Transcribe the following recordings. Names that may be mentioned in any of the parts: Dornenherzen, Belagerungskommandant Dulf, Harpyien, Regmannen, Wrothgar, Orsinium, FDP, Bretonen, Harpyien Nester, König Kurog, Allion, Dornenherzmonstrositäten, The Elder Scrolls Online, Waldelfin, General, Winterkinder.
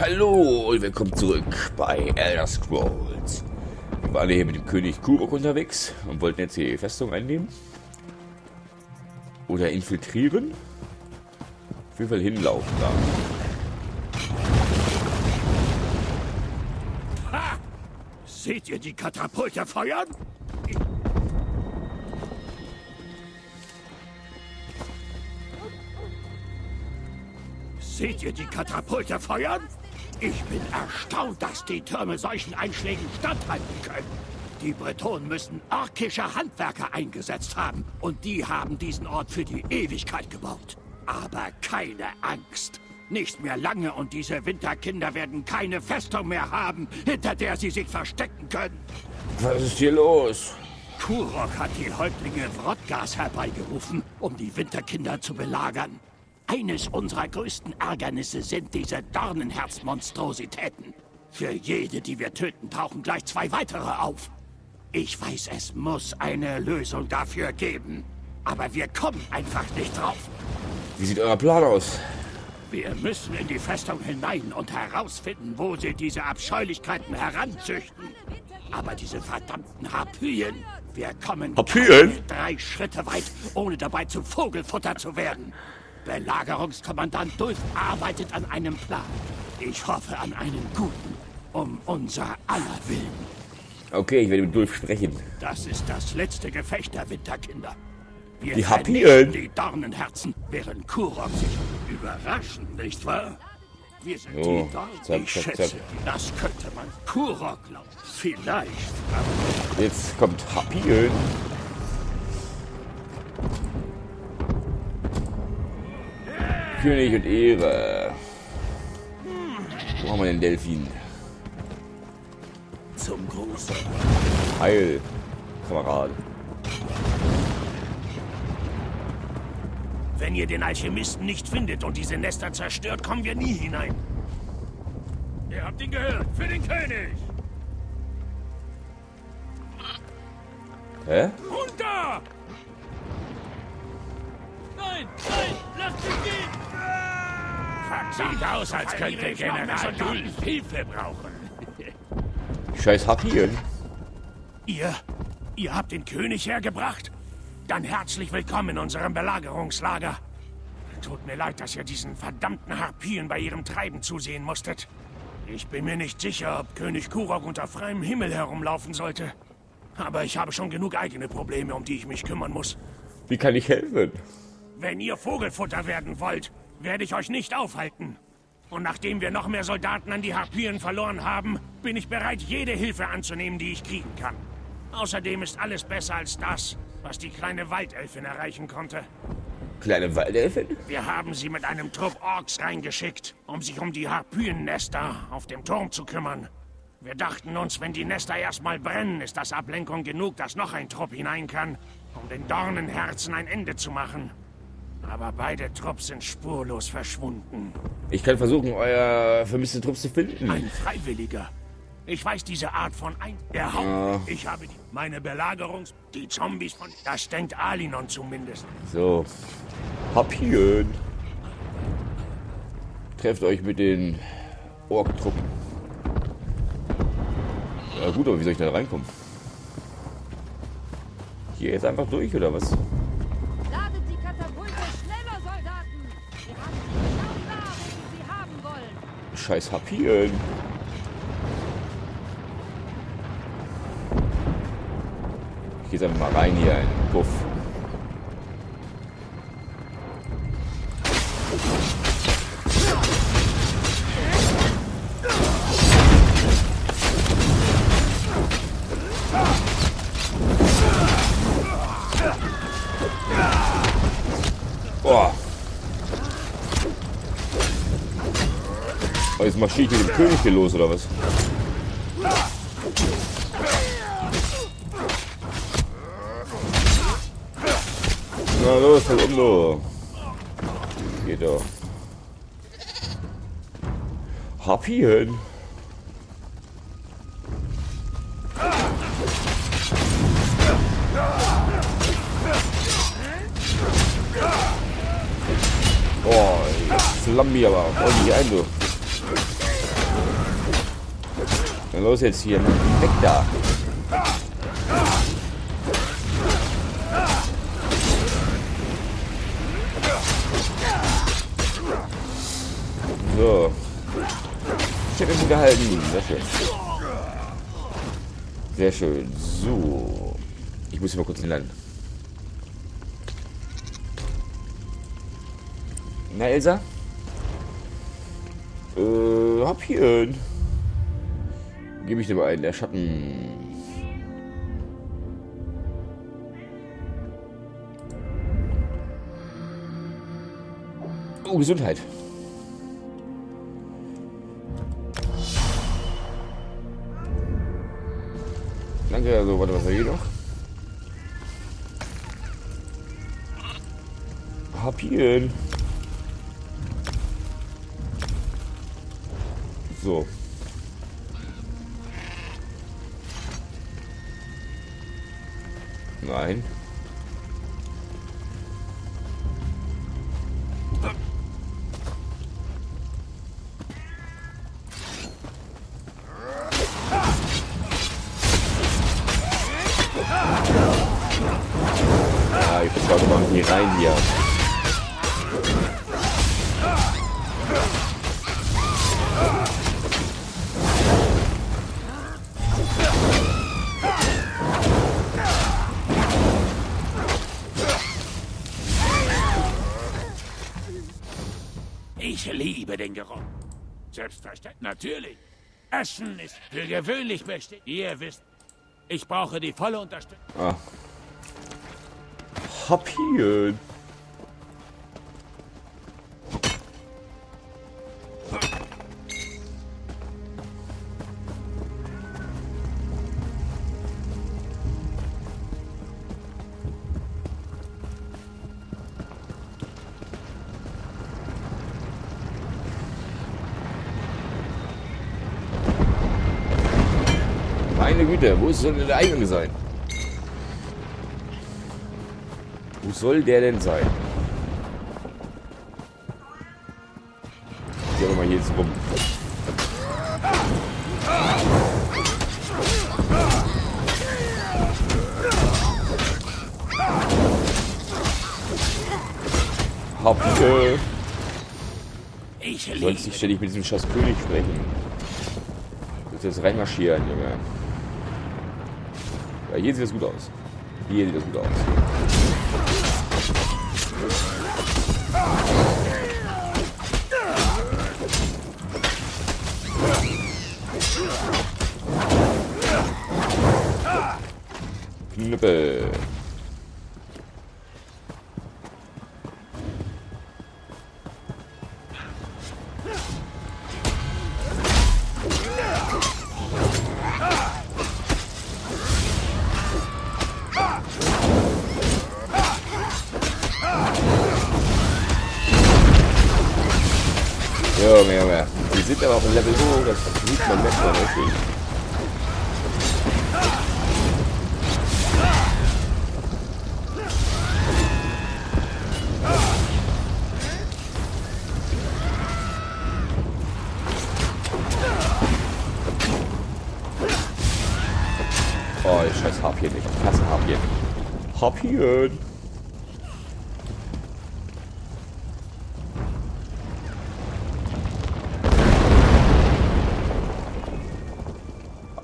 Hallo und willkommen zurück bei Elder Scrolls. Wir waren hier mit dem König Kurog unterwegs und wollten jetzt die Festung einnehmen. Oder infiltrieren. Auf jeden Fall hinlaufen da. Ha! Seht ihr die Katapulte feuern? Seht ihr die Katapulte feuern? Ich bin erstaunt, dass die Türme solchen Einschlägen standhalten können. Die Bretonen müssen orkische Handwerker eingesetzt haben. Und die haben diesen Ort für die Ewigkeit gebaut. Aber keine Angst. Nicht mehr lange und diese Winterkinder werden keine Festung mehr haben, hinter der sie sich verstecken können. Was ist hier los? Kurog hat die Häuptlinge Wrothgars herbeigerufen, um die Winterkinder zu belagern. Eines unserer größten Ärgernisse sind diese Dornenherzmonstrositäten. Für jede, die wir töten, tauchen gleich zwei weitere auf. Ich weiß, es muss eine Lösung dafür geben. Aber wir kommen einfach nicht drauf. Wie sieht euer Plan aus? Wir müssen in die Festung hinein und herausfinden, wo sie diese Abscheulichkeiten heranzüchten. Aber diese verdammten Harpyien, wir kommen keine 3 Schritte weit, ohne dabei zu Vogelfutter zu werden. Belagerungskommandant Dulf arbeitet an einem Plan. Ich hoffe an einen guten, um unser aller Willen. Okay, ich werde mit Dulf sprechen. Das ist das letzte Gefecht der Winterkinder. Wir vernichten die Dornenherzen, während Kurog sich überraschend, nicht wahr? Wir sind die Dornen. Ich schätze, das könnte man Kurog glauben. Vielleicht, aber... Jetzt kommt Harpyien. König und Ehre. Wo haben wir den Delfin? Zum Großen. Heil, Kamerad. Wenn ihr den Alchemisten nicht findet und diese Nester zerstört, kommen wir nie hinein. Ihr habt ihn gehört. Für den König. Hä? Runter! Nein, nein, lasst mich gehen! Sieht aus, als könnte General Dulf Hilfe brauchen. Scheiß Harpyien. Ihr habt den König hergebracht? Dann herzlich willkommen in unserem Belagerungslager. Tut mir leid, dass ihr diesen verdammten Harpyien bei ihrem Treiben zusehen musstet. Ich bin mir nicht sicher, ob König Kurog unter freiem Himmel herumlaufen sollte. Aber ich habe schon genug eigene Probleme, um die ich mich kümmern muss. Wie kann ich helfen? Wenn ihr Vogelfutter werden wollt, werde ich euch nicht aufhalten. Und nachdem wir noch mehr Soldaten an die Harpyien verloren haben, bin ich bereit, jede Hilfe anzunehmen, die ich kriegen kann. Außerdem ist alles besser als das, was die kleine Waldelfin erreichen konnte. Kleine Waldelfin? Wir haben sie mit einem Trupp Orks reingeschickt, um sich um die Harpyien Nester auf dem Turm zu kümmern. Wir dachten uns, wenn die Nester erstmal brennen, ist das Ablenkung genug, dass noch ein Trupp hinein kann, um den Dornenherzen ein Ende zu machen. Aber beide Trupps sind spurlos verschwunden. Ich kann versuchen, euer vermisste Trupp zu finden. Ein Freiwilliger. Ich weiß diese Art von Ich habe meine Belagerungs... Die Zombies von... Das denkt Allion zumindest. So. Harpyien. Trefft euch mit den Ork-Truppen. Ja gut, aber wie soll ich da reinkommen? Hier jetzt einfach durch, oder was? Scheiß Harpyien. Ich gehe jetzt einfach mal rein hier, ein Puff. Jetzt marschiere ich mit dem König hier los, oder was? Na los, halt um, du. Geht doch. Harpyien. Oh, jetzt flammen die aber. Oh, die ein, du. Na los jetzt hier, ne? Weg da. So. Ich hab ihn gehalten. Sehr schön. Sehr schön. So. Ich muss hier mal kurz hinlanden. Na, Elsa? Harpyien. Gebe ich dir mal einen, der Schatten. Oh, Gesundheit. Danke, also, warte, was war hier noch? Harpyien. So. Nein. Ja, ich muss mal hier rein hier. Ich liebe den Geruch. Selbstverständlich. Natürlich. Essen ist für gewöhnlich mächtig. Ihr wisst, ich brauche die volle Unterstützung. Ah. Harpyien. Meine Güte, wo soll denn der Eingang sein? Wo soll der denn sein? Ich gehe mal hier jetzt rum. Hauptsache. Du sollst nicht ständig mit diesem Scheiß König sprechen. Du sollst jetzt reinmarschieren, Junge. Hier sieht das gut aus. Hier sieht das gut aus. Knüppel. Junge, Junge. Die sind aber auf dem Level hoch, das sieht man besser, richtig. Oh, ich scheiß Harpyien nicht. Ich hasse Harpyien. Harpyien!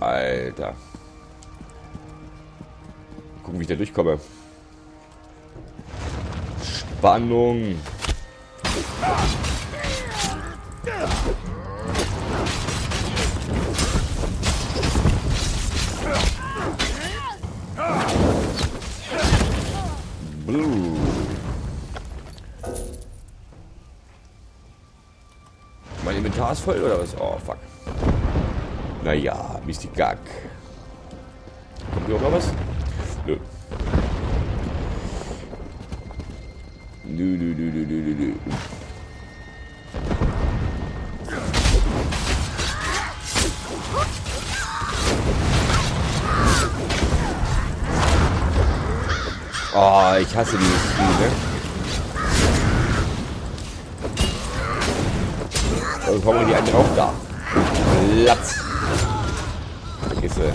Alter. Gucken, wie ich da durchkomme. Spannung. Blue. Mein Inventar ist voll, oder was? Oh, fuck. Naja, Mistigag. Kommt hier auch mal was? Nö. Nö. Oh, ich hasse dieses Spiel, ne? Dann kommen die anderen auch da. Platz. Kiste.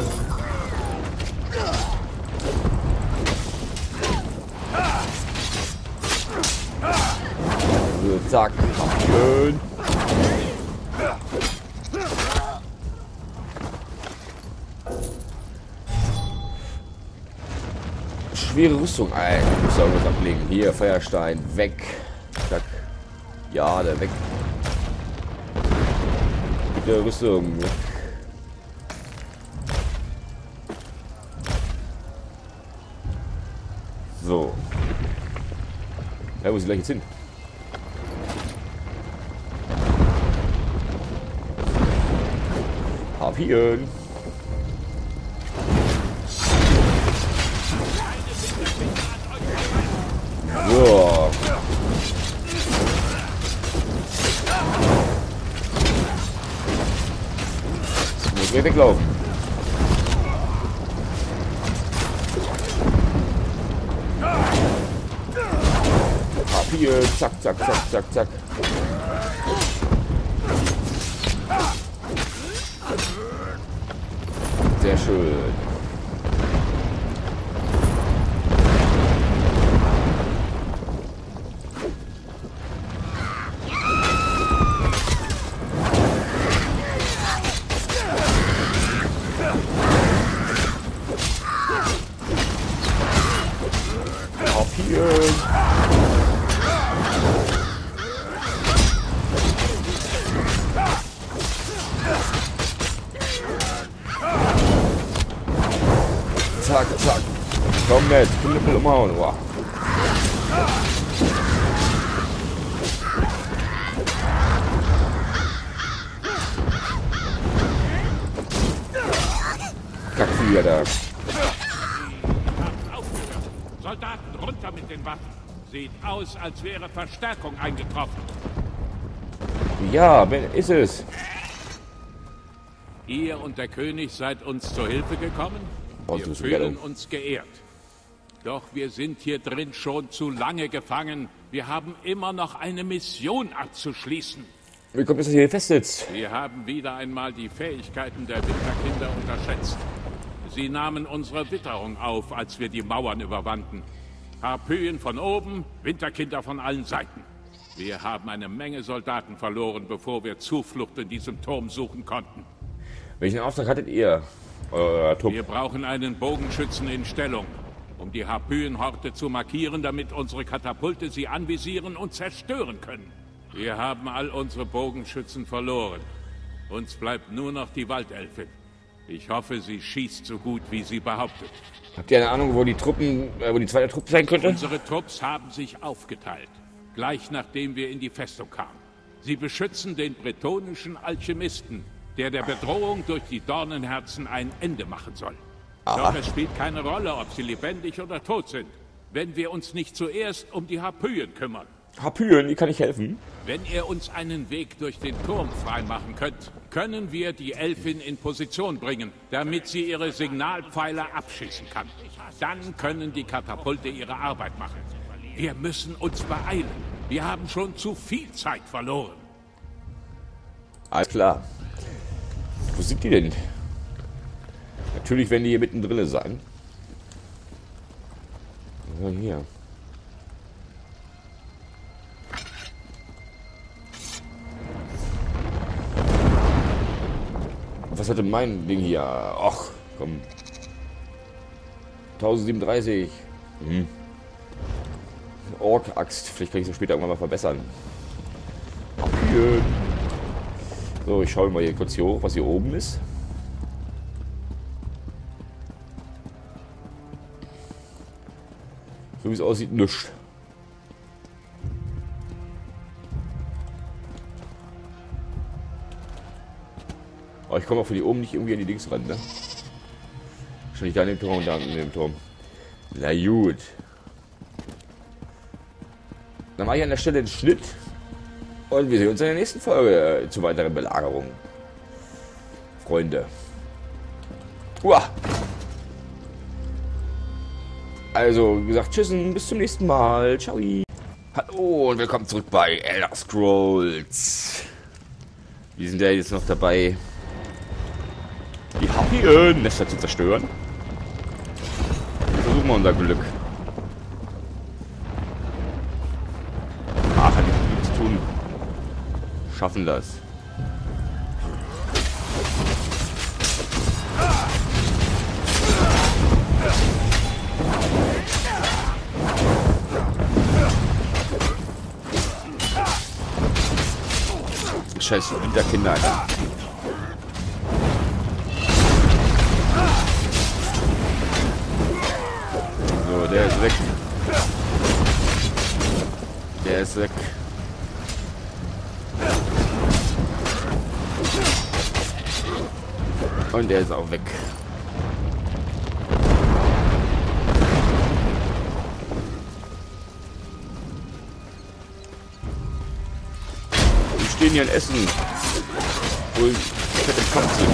So, zack. Schön. Schwere Rüstung, ey. Muss auch was ablegen. Hier, Feuerstein, weg. Zack. Ja, der weg. Mit der Rüstung. So. Ja, wo ist die gleich jetzt hin? Harpyien. So. Muss ich weglaufen. Harpyien. Zack, zack, zack, zack, zack. Sehr schön. Zack, zack. Komm jetzt, Knüppel umhauen. Wow. Kackvier da. Soldaten runter mit den Waffen. Sieht aus, als wäre Verstärkung eingetroffen. Ja, wer ist es? Ihr und der König seid uns zur Hilfe gekommen? Wir fühlen uns geehrt. Doch wir sind hier drin schon zu lange gefangen. Wir haben immer noch eine Mission abzuschließen. Wie kommt es, dass ihr hier festsitzt? Wir haben wieder einmal die Fähigkeiten der Winterkinder unterschätzt. Sie nahmen unsere Witterung auf, als wir die Mauern überwanden. Harpyien von oben, Winterkinder von allen Seiten. Wir haben eine Menge Soldaten verloren, bevor wir Zuflucht in diesem Turm suchen konnten. Welchen Auftrag hattet ihr? Wir brauchen einen Bogenschützen in Stellung, um die Harpyien-Horte zu markieren, damit unsere Katapulte sie anvisieren und zerstören können. Wir haben all unsere Bogenschützen verloren. Uns bleibt nur noch die Waldelfin. Ich hoffe, sie schießt so gut, wie sie behauptet. Habt ihr eine Ahnung, wo die Truppen, wo die zweite Truppe sein könnte? Unsere Trupps haben sich aufgeteilt, gleich nachdem wir in die Festung kamen. Sie beschützen den bretonischen Alchemisten, der Bedrohung durch die Dornenherzen ein Ende machen soll. Aha. Doch es spielt keine Rolle, ob sie lebendig oder tot sind, wenn wir uns nicht zuerst um die Harpyien kümmern. Harpyien, wie kann ich helfen? Wenn ihr uns einen Weg durch den Turm freimachen könnt, können wir die Elfin in Position bringen, damit sie ihre Signalpfeile abschießen kann. Dann können die Katapulte ihre Arbeit machen. Wir müssen uns beeilen. Wir haben schon zu viel Zeit verloren. Alles klar. Wo sind die denn? Natürlich werden die hier mittendrin sein. Ja, hier. Was hatte mein Ding hier? Ach, komm. 1037. Hm. Ork-Axt. Vielleicht kann ich sie später irgendwann mal verbessern. Hier. So, ich schaue mal hier kurz hier hoch, was hier oben ist. So wie es aussieht, nichts. Aber ich komme auch von hier oben nicht irgendwie an die Dings ran, ne? Wahrscheinlich da in dem Turm und da in dem Turm. Na gut. Dann mache ich an der Stelle einen Schnitt. Und wir sehen uns in der nächsten Folge zu weiteren Belagerungen. Freunde. Uah. Also, wie gesagt, tschüssen, bis zum nächsten Mal. Ciao. Hallo und willkommen zurück bei Elder Scrolls. Wir sind ja jetzt noch dabei, die Harpyien Nester zu zerstören. Versuchen wir unser Glück. Ach, hat nichts zu tun. Schaffen das. Scheiß Winterkinder, Alter. So, der ist weg. Der ist weg. Und der ist auch weg. Wir stehen hier in Essen, wo ich fett im Kampf bin.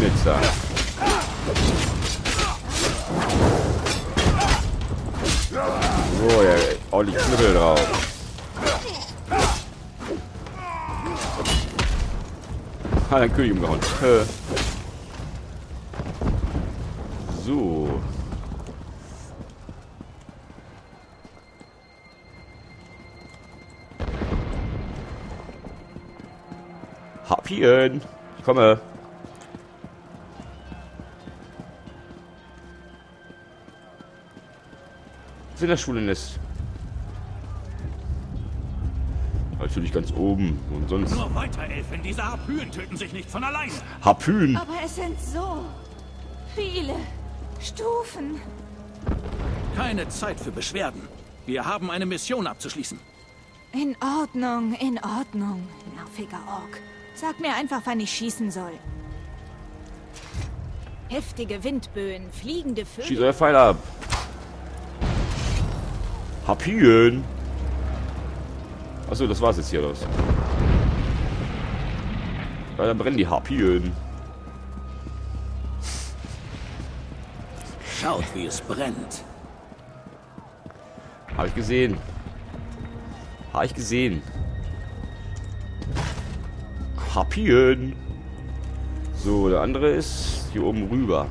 Nichts da. So, ja, auch die Knüppel drauf. Ah, den König umgehauen. So. Harpyien. Ich komme. Was in der Schule ist. Natürlich ganz oben und sonst. Nur weiter, Elfen. Diese Harpyien töten sich nicht von allein. Harpyien. Aber es sind so viele. Stufen. Keine Zeit für Beschwerden. Wir haben eine Mission abzuschließen. In Ordnung, nerviger Ork. Sag mir einfach, wann ich schießen soll. Heftige Windböen, fliegende Vögel. Schieß euer Pfeil ab. Harpyien. Achso, das war's jetzt hier los. Weil dann brennen die Harpyien. Schaut, wie es brennt. Habe ich gesehen. Habe ich gesehen. Harpyien. So, der andere ist hier oben rüber.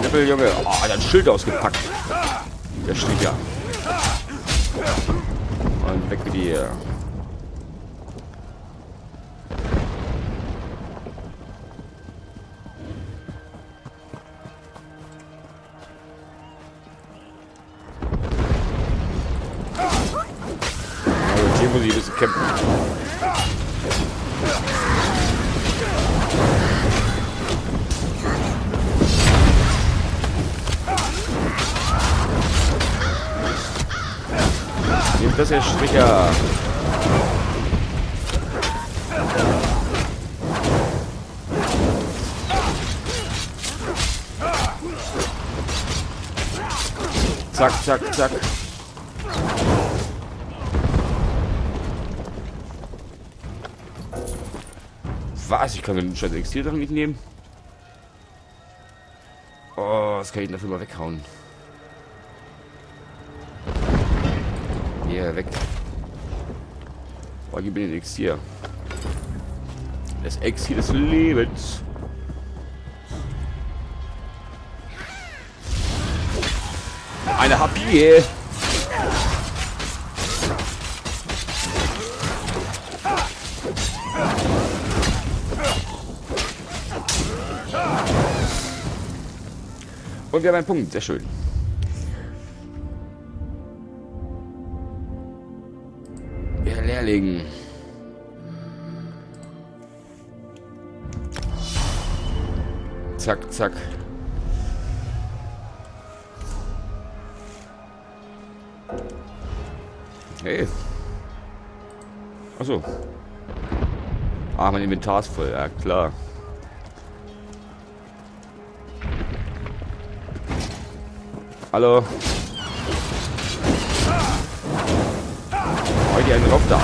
Knippel, Junge. Oh, der hat ein Schild ausgepackt. Der steht ja. Und weg mit dir. Kämpfen. Nehmt das hier Stricher. Zack, zack, zack. Was? Ich kann den scheiß Exil-Sachen nicht nehmen. Oh, was kann ich denn dafür mal weghauen? Hier, yeah, weg. Oh, gib mir den Exil. Das Exil des Lebens. Eine Harpyie. Und wir haben einen Punkt, sehr schön. Ja, Lehrling. Zack, zack. Hey. Achso. Ah, mein Inventar ist voll, ja klar. Hallo. Oh, die einen drauf da.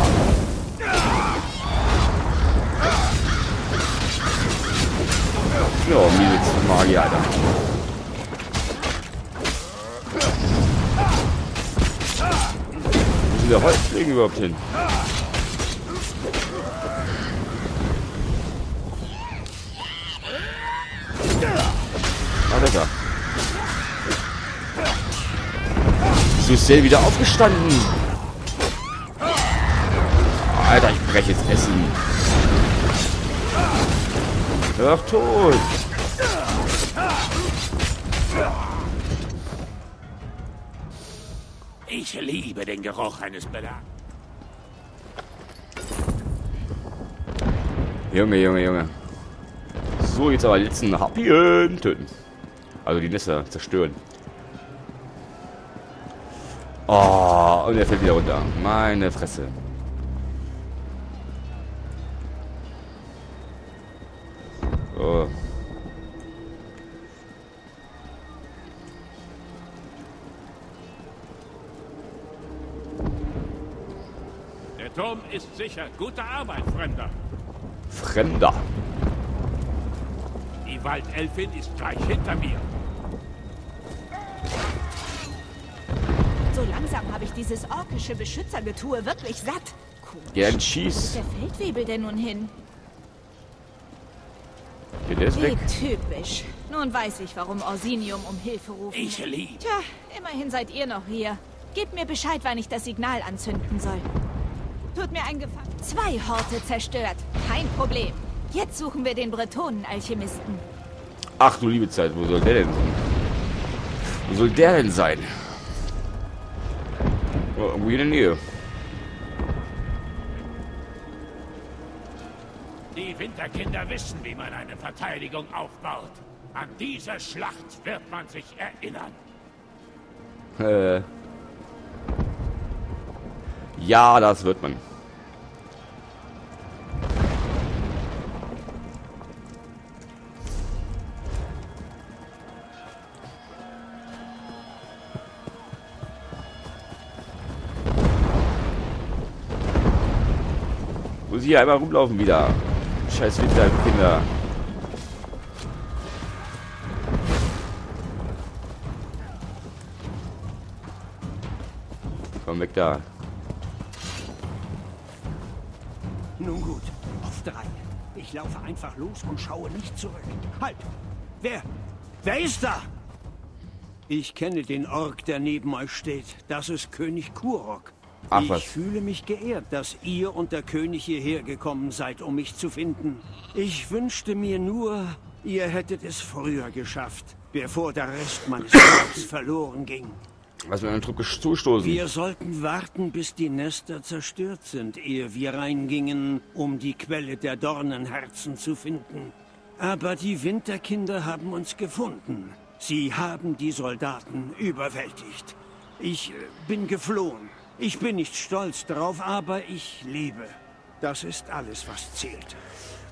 Magier, Alter. Wo sind der Holzfliegen überhaupt hin? Ah, lecker. Susel wieder aufgestanden. Alter, ich breche jetzt Essen. Ach, tot. Ich liebe den Geruch eines Belagerungskommandants. Junge, Junge, Junge. So, jetzt aber die letzten Harpyien töten. Also die Nester zerstören. Oh, und er fällt wieder runter. Meine Fresse. Oh. Der Turm ist sicher. Gute Arbeit, Fremder. Fremder. Die Waldelfin ist gleich hinter mir. So langsam habe ich dieses orkische Beschützergetue wirklich satt. Ja, schieß. Wo ist der Feldwebel denn nun hin? Der ist weg. Wie typisch. Nun weiß ich, warum Orsinium um Hilfe ruft. Ich lieb. Tja, immerhin seid ihr noch hier. Gebt mir Bescheid, wann ich das Signal anzünden soll. Tut mir einen Gefallen. 2 Horte zerstört. Kein Problem. Jetzt suchen wir den Bretonen-Alchemisten. Ach du liebe Zeit, wo soll der denn sein? Wo soll der denn sein? Irgendwo in der Nähe. Die Winterkinder wissen, wie man eine Verteidigung aufbaut. An diese Schlacht wird man sich erinnern. Ja, das wird man. Muss ich hier einmal rumlaufen wieder. Scheiß Winterkinder. Komm weg da. Nun gut, auf 3. Ich laufe einfach los und schaue nicht zurück. Halt! Wer ist da? Ich kenne den Ork, der neben euch steht. Das ist König Kurog. Ach, ich fühle mich geehrt, dass ihr und der König hierher gekommen seid, um mich zu finden. Ich wünschte mir nur, ihr hättet es früher geschafft, bevor der Rest meines Trupps verloren ging. Was mit einem Trupp zustoßen? Wir sollten warten, bis die Nester zerstört sind, ehe wir reingingen, um die Quelle der Dornenherzen zu finden. Aber die Winterkinder haben uns gefunden. Sie haben die Soldaten überwältigt. Ich bin geflohen. Ich bin nicht stolz drauf, aber ich lebe. Das ist alles, was zählt.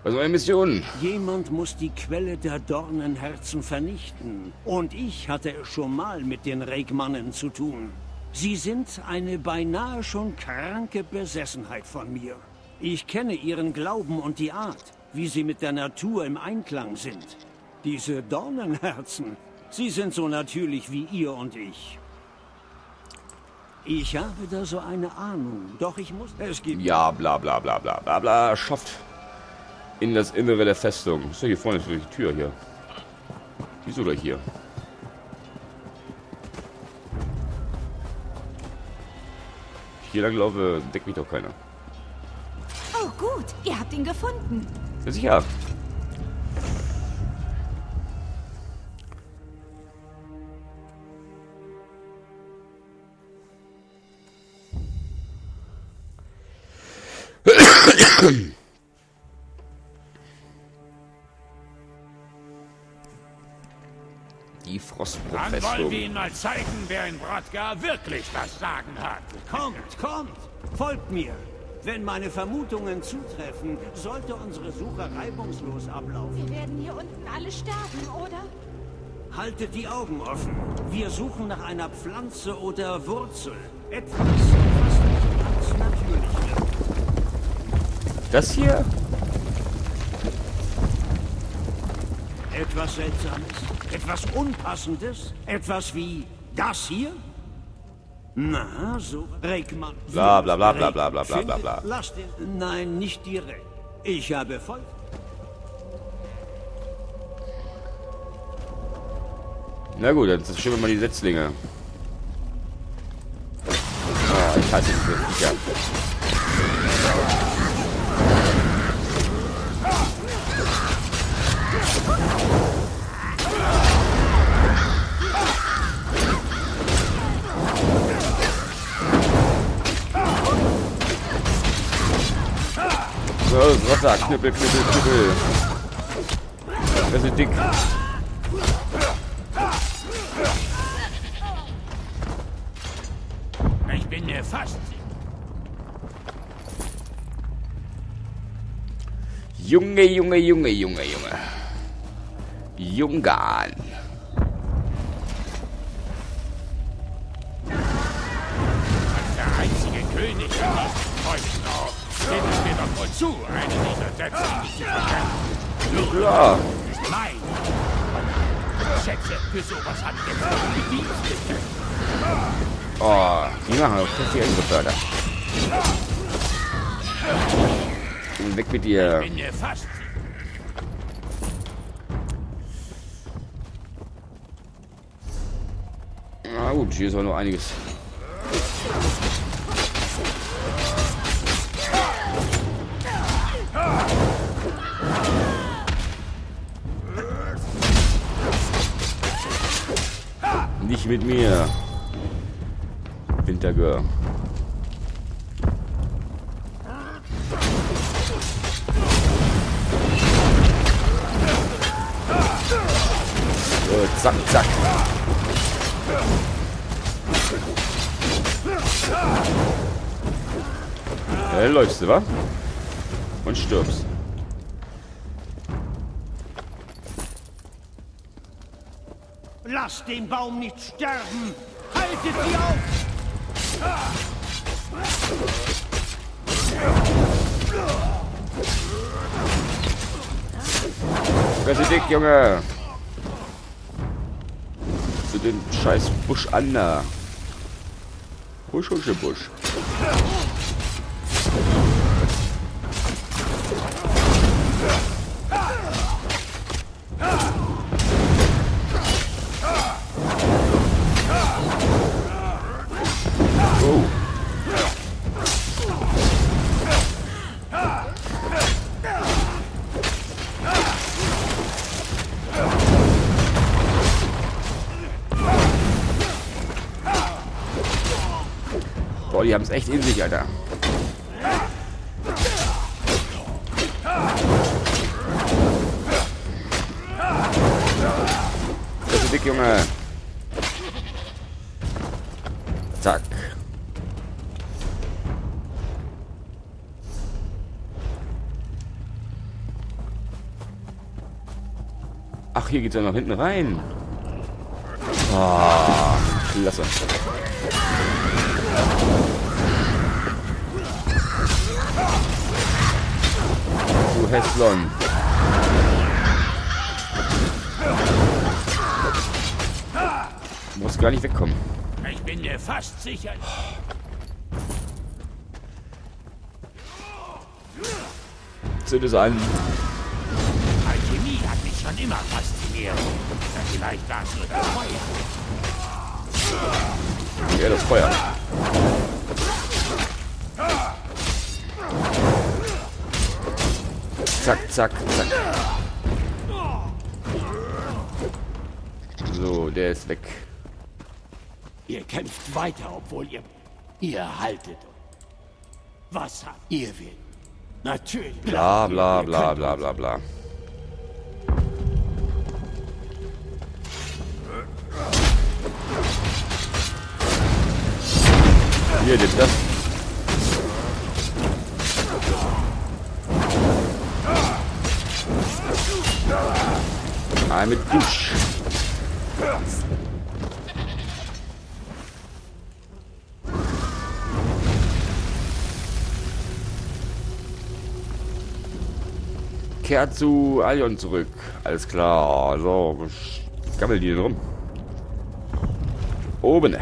Was war eine Mission? Jemand muss die Quelle der Dornenherzen vernichten. Und ich hatte es schon mal mit den Regmannen zu tun. Sie sind eine beinahe schon kranke Besessenheit von mir. Ich kenne ihren Glauben und die Art, wie sie mit der Natur im Einklang sind. Diese Dornenherzen, sie sind so natürlich wie ihr und ich. Ich habe da so eine Ahnung, doch ich muss... Es gibt... Ja, bla bla bla bla bla bla, schafft in das Innere der Festung. So, hier vorne ist durch die Tür hier. Wieso gleich hier? Hier lang laufe, deckt mich doch keiner. Oh gut, ihr habt ihn gefunden. Ja, sicher. Die Frostprofessor. Dann wollen wir ihnen mal zeigen, wer in Wrothgar wirklich das Sagen hat. Kommt, kommt, folgt mir. Wenn meine Vermutungen zutreffen, sollte unsere Suche reibungslos ablaufen. Wir werden hier unten alle sterben, oder? Haltet die Augen offen. Wir suchen nach einer Pflanze oder Wurzel. Etwas, was nicht ganz natürlich wird. Das hier? Etwas Seltsames? Etwas Unpassendes? Etwas wie das hier? Na, so Regmann. Bla bla bla bla bla bla bla bla bla. Lass den. Nein, nicht direkt. Ich habe voll. Na gut, dann schieben wir mal die Setzlinge. Ah, ich hasse das. Ja. So, das Wasser, knüppel, knüppel, knüppel. Das ist dick. Ich bin mir fast. Junge, Junge, Junge, Junge, Junge. Jungan. Der einzige König, der heute noch. Geht es mir doch wohl zu, eine dieser Sätze nicht zu vergessen. Ja. Ist mein. Schätze, für sowas hat jetzt die Dienste. Oh, die machen doch fest hier gefördert. Und weg mit dir. Ich bin mir fast. Na gut, hier ist auch noch einiges. Nicht mit mir, Wintergirl. So, zack, zack. Da läufst du, wa? Und stirbst. Lasst den Baum nicht sterben! Haltet sie auf! Ganz dick, Junge! Zu dem scheiß Busch an da! Busch, Busch, Busch! Die haben es echt in sich, Alter. Das ist dick, Junge. Zack. Ach, hier geht's ja noch hinten rein. Ah, klasse. Du Hässlon. Du musst gar nicht wegkommen. Ich bin mir fast sicher. Zünd es an. Alchemie hat mich schon immer fasziniert. Vielleicht war es nur das Feuer. Ja, das Feuer. Zack, zack, zack. So, der ist weg. Ihr kämpft weiter, obwohl ihr haltet. Was habt ihr will? Natürlich. Bla, bla, bla, bla, bla, bla. Hier, nimm das. Mit Dusch. Kehrt zu Allion zurück. Alles klar. So, gammel die denn rum? Oben.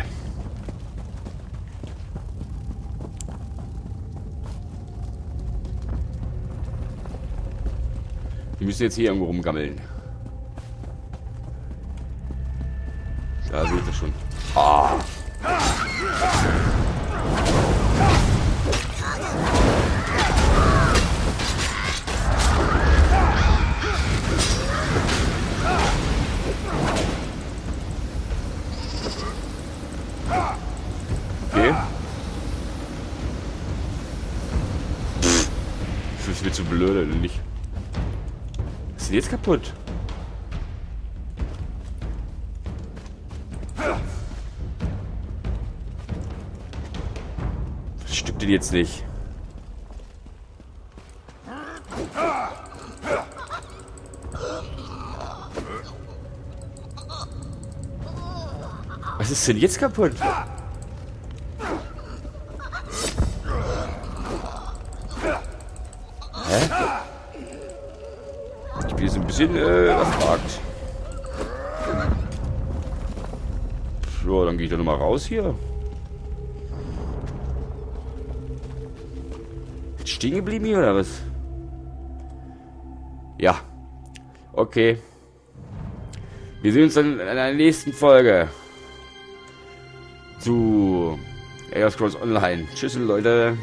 Die müssen jetzt hier irgendwo rumgammeln. Da seht ihr schon. Oh. Okay. Das wird zu blöd, oder nicht? Was ist denn jetzt kaputt? Das stimmt denn jetzt nicht? Was ist denn jetzt kaputt? Erfragt. So, dann gehe ich doch nochmal raus hier. Ist stehen geblieben hier oder was? Ja. Okay. Wir sehen uns dann in einer nächsten Folge zu The Elder Scrolls Online. Tschüss, Leute.